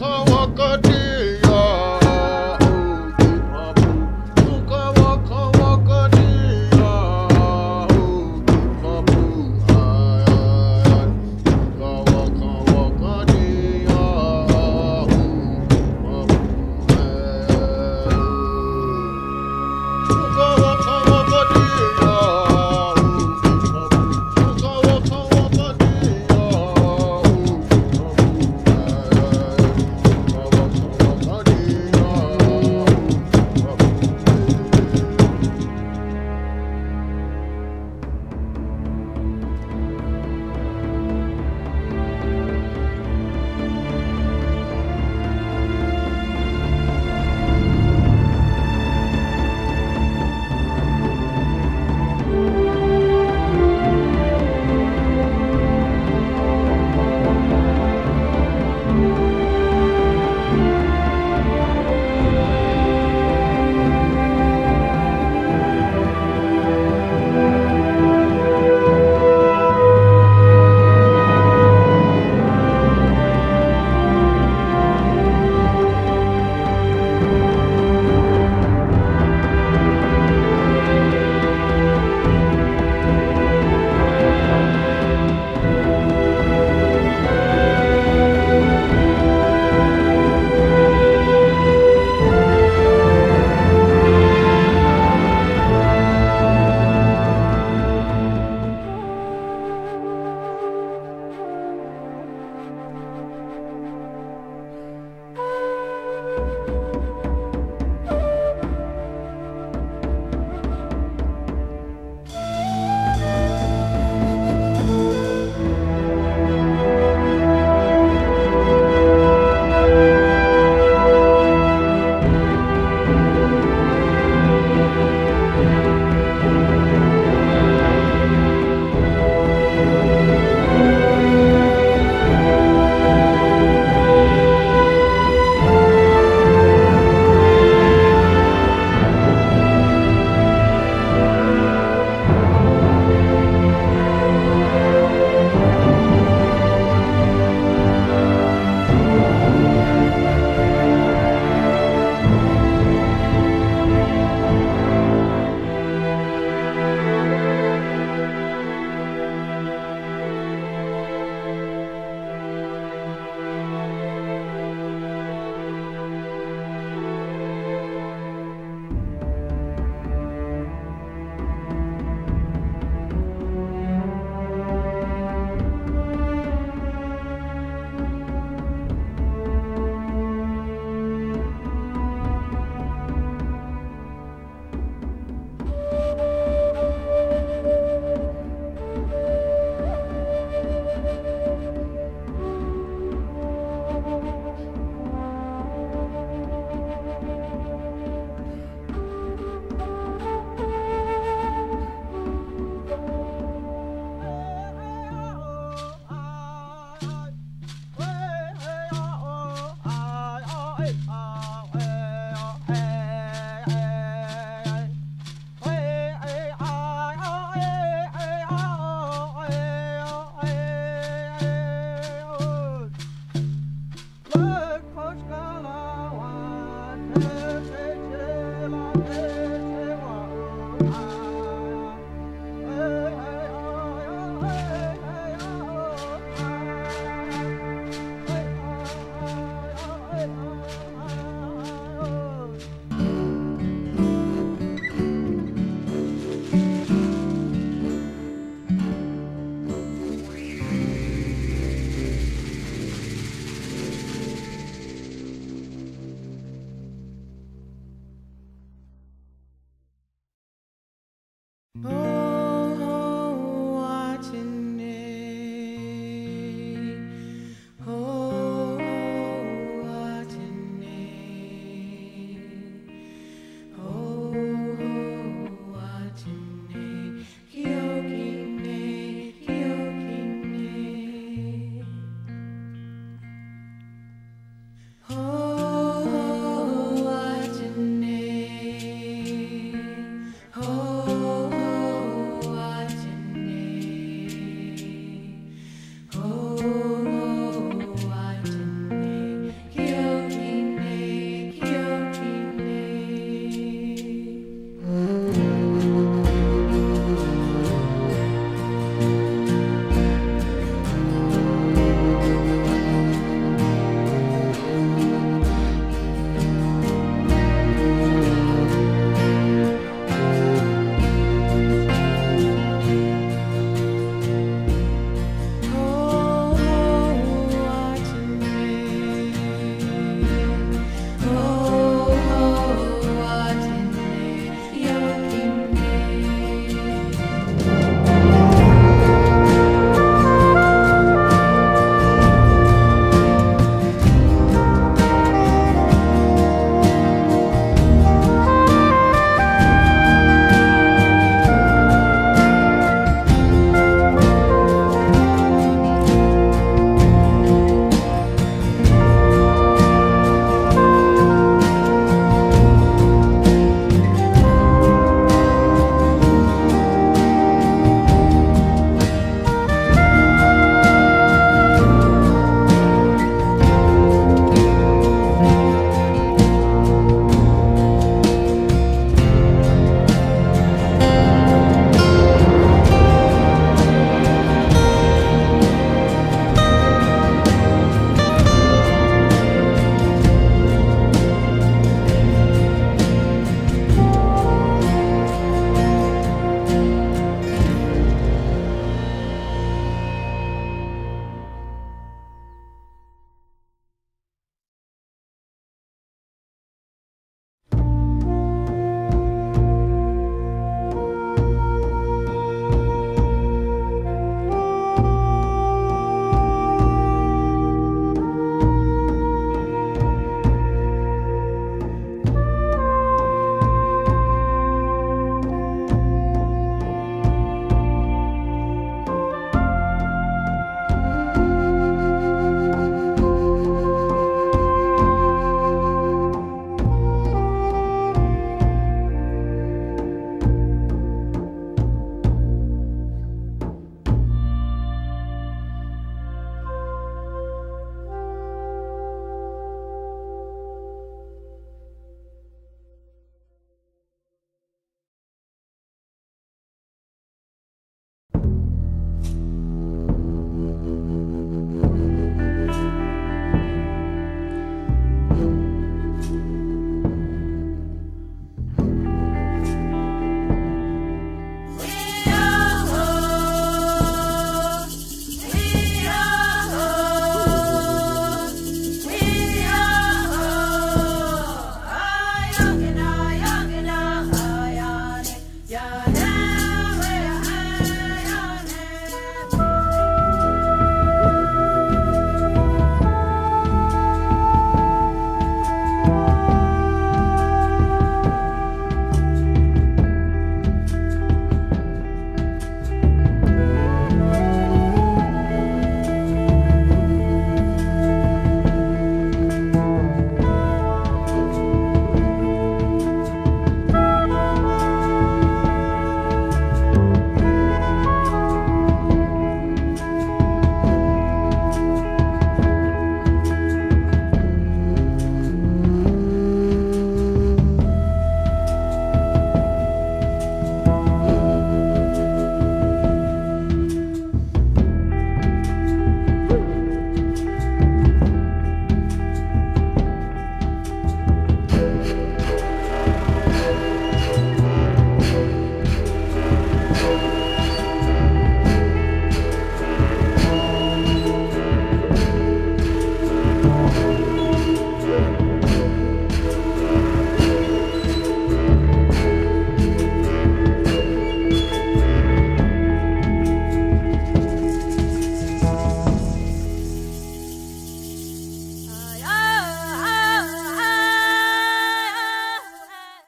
Waka waka